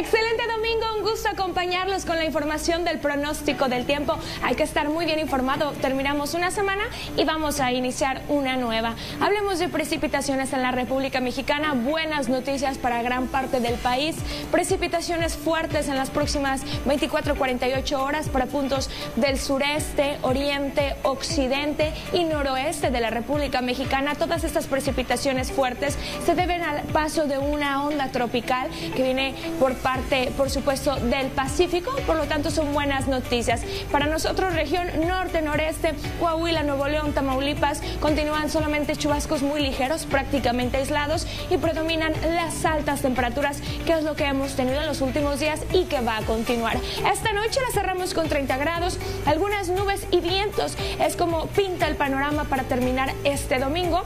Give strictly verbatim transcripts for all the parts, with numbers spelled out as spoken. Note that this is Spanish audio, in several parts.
Excelente domingo, un gusto acompañarlos con la información del pronóstico del tiempo. Hay que estar muy bien informado. Terminamos una semana y vamos a iniciar una nueva. Hablemos de precipitaciones en la República Mexicana. Buenas noticias para gran parte del país. Precipitaciones fuertes en las próximas veinticuatro a cuarenta y ocho horas para puntos del sureste, oriente, occidente y noroeste de la República Mexicana. Todas estas precipitaciones fuertes se deben al paso de una onda tropical que viene por parte, por supuesto, del Pacífico, por lo tanto son buenas noticias. Para nosotros, región norte, noreste, Coahuila, Nuevo León, Tamaulipas, continúan solamente chubascos muy ligeros, prácticamente aislados, y predominan las altas temperaturas, que es lo que hemos tenido en los últimos días y que va a continuar. Esta noche la cerramos con treinta grados, algunas nubes y vientos, es como pinta el panorama para terminar este domingo.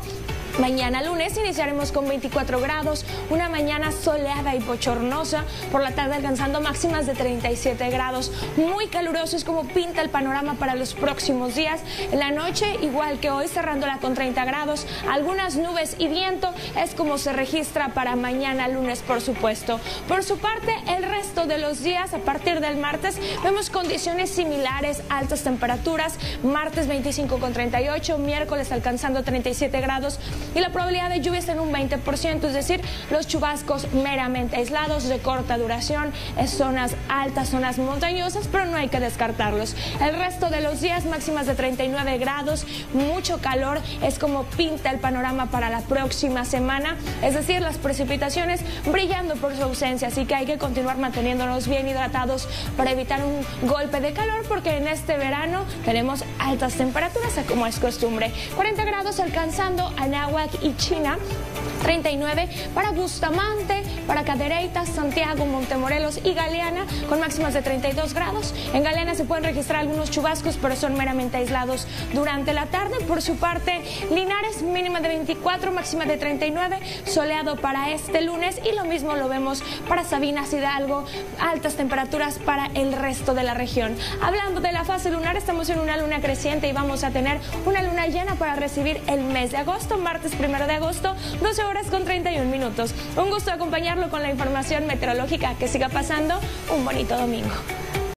Mañana lunes iniciaremos con veinticuatro grados, una mañana soleada y bochornosa, por la tarde alcanzando máximas de treinta y siete grados. Muy caluroso es como pinta el panorama para los próximos días. La noche, igual que hoy, cerrándola con treinta grados, algunas nubes y viento, es como se registra para mañana lunes, por supuesto. Por su parte, el resto de los días, a partir del martes, vemos condiciones similares, altas temperaturas, martes veinticinco con treinta y ocho, miércoles alcanzando treinta y siete grados, y la probabilidad de lluvia está en un veinte por ciento, es decir, los chubascos meramente aislados, de corta duración, en zonas altas, zonas montañosas, pero no hay que descartarlos. El resto de los días, máximas de treinta y nueve grados, mucho calor, es como pinta el panorama para la próxima semana, es decir, las precipitaciones brillando por su ausencia, así que hay que continuar manteniéndonos bien hidratados para evitar un golpe de calor, porque en este verano tenemos altas temperaturas, como es costumbre. cuarenta grados alcanzando a Anáhuac y China, treinta y nueve para Bustamante, para Cadereyta, Santiago, Montemorelos y Galeana, con máximas de treinta y dos grados. En Galeana se pueden registrar algunos chubascos, pero son meramente aislados durante la tarde. Por su parte, Linares, mínima de veinticuatro, máxima de treinta y nueve, soleado para este lunes, y lo mismo lo vemos para Sabinas, Hidalgo, altas temperaturas para el resto de la región. Hablando de la fase lunar, estamos en una luna creciente y vamos a tener una luna llena para recibir el mes de agosto, martes primero de agosto, doce horas con treinta y un minutos. Un gusto acompañarlo con la información meteorológica. Que siga pasando un bonito domingo.